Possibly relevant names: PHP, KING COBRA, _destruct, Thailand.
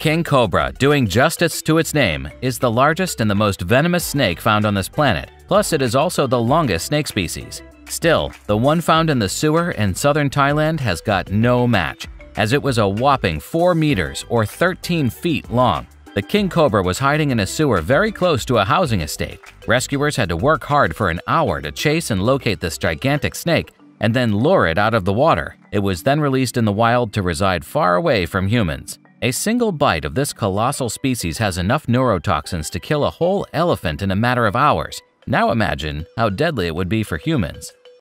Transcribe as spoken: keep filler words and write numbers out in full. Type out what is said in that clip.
King cobra, doing justice to its name, is the largest and the most venomous snake found on this planet, plus it is also the longest snake species. Still, the one found in the sewer in southern Thailand has got no match, as it was a whopping four meters or thirteen feet long. The king cobra was hiding in a sewer very close to a housing estate. Rescuers had to work hard for an hour to chase and locate this gigantic snake and then lure it out of the water. It was then released in the wild to reside far away from humans. A single bite of this colossal species has enough neurotoxins to kill a whole elephant in a matter of hours. Now imagine how deadly it would be for humans.